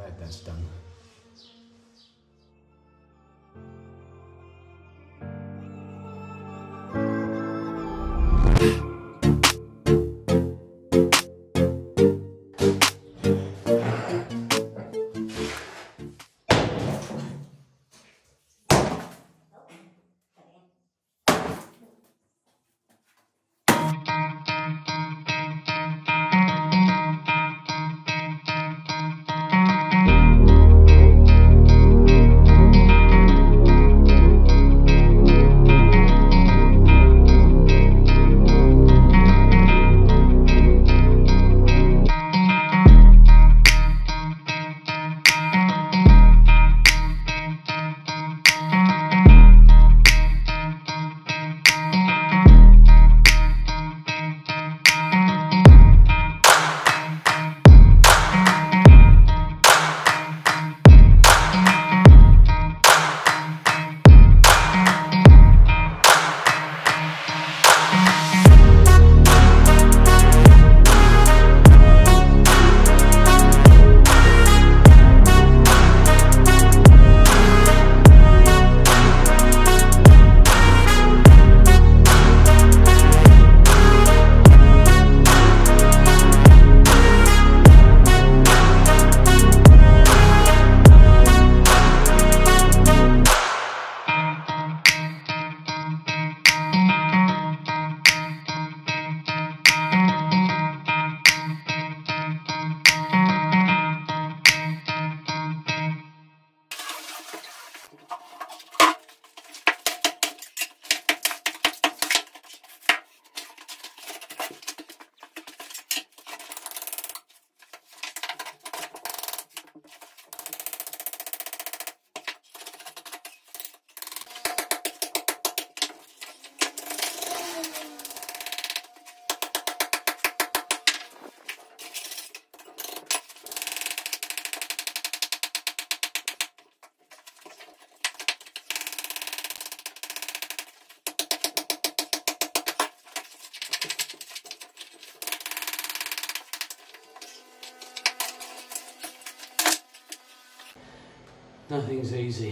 Right, that's done. Nothing's easy.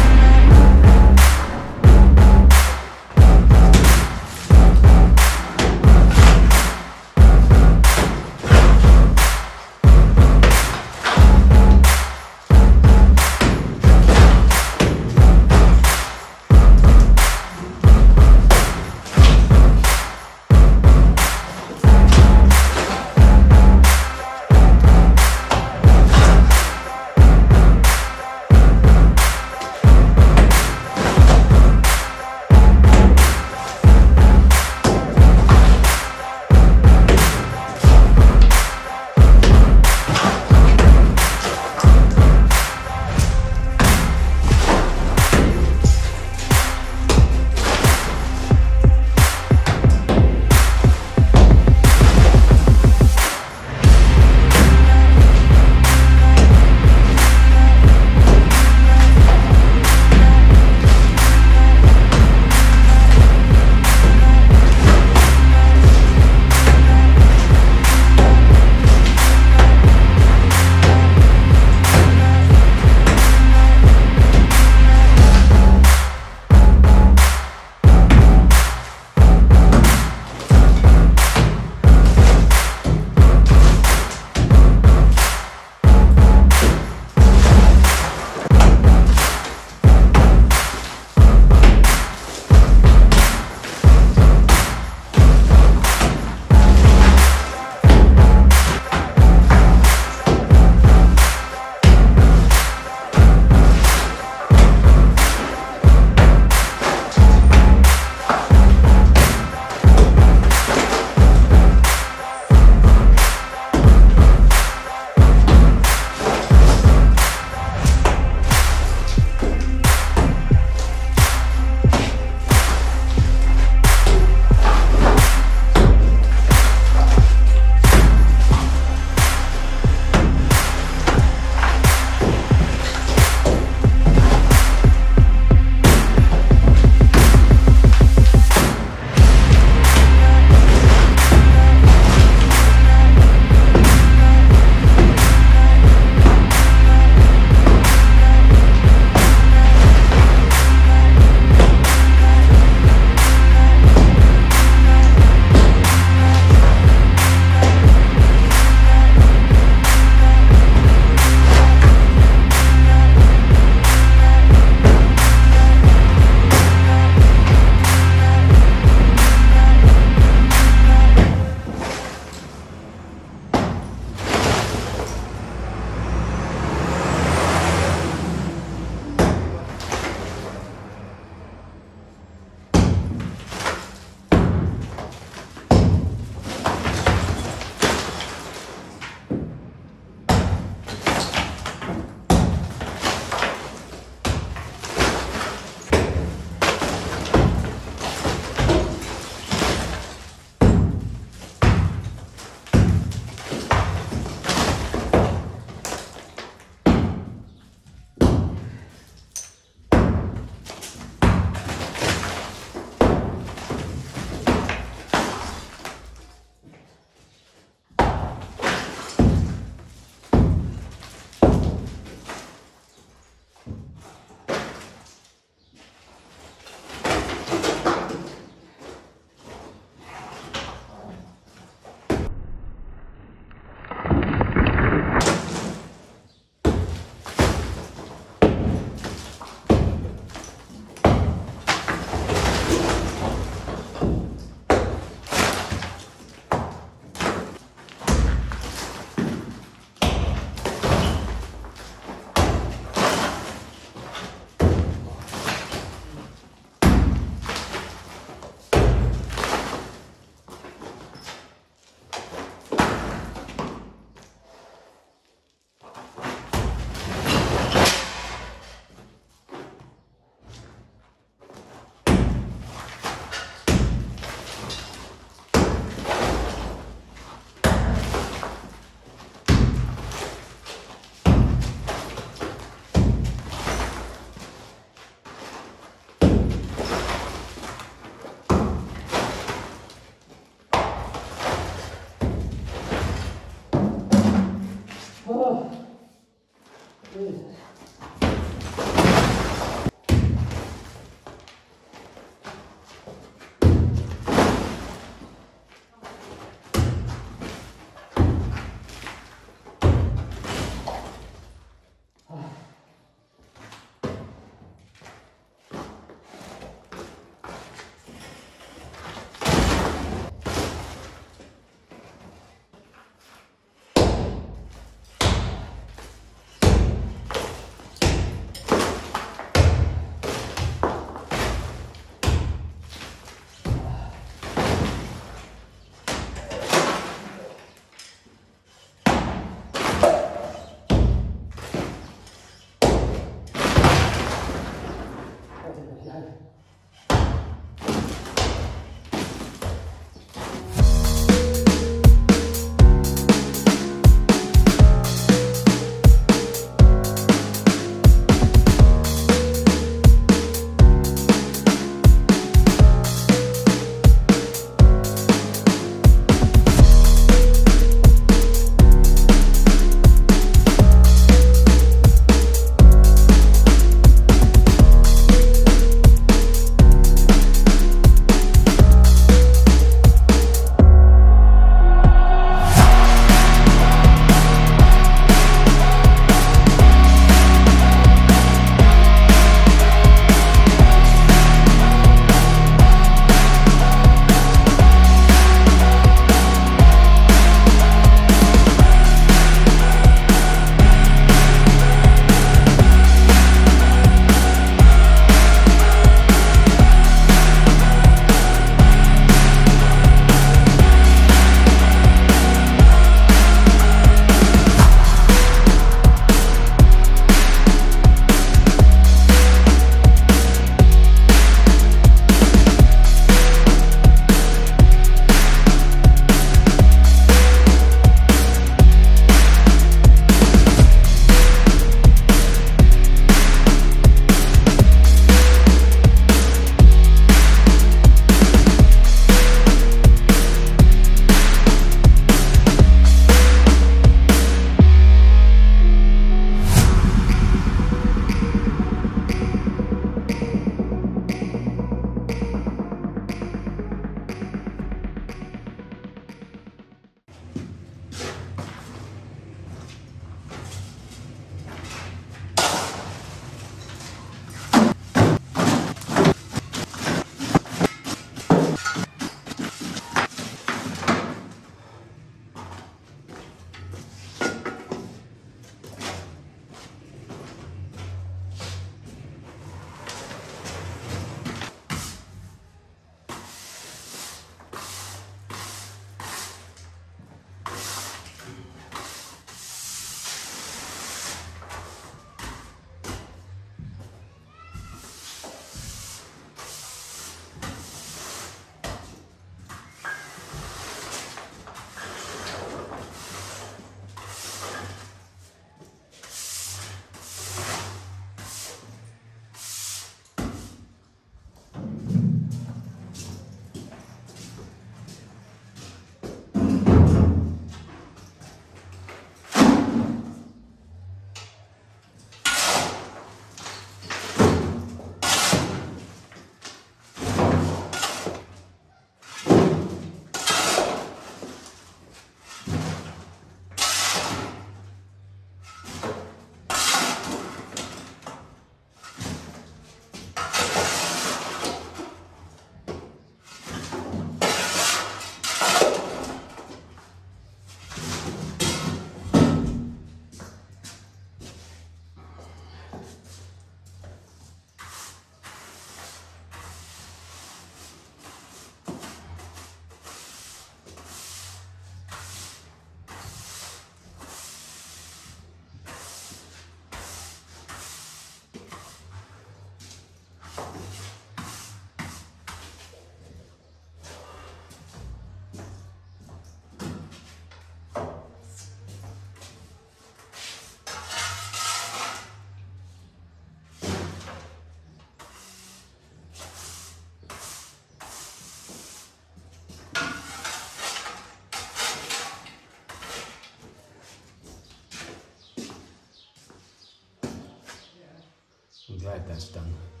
I'm glad that's done.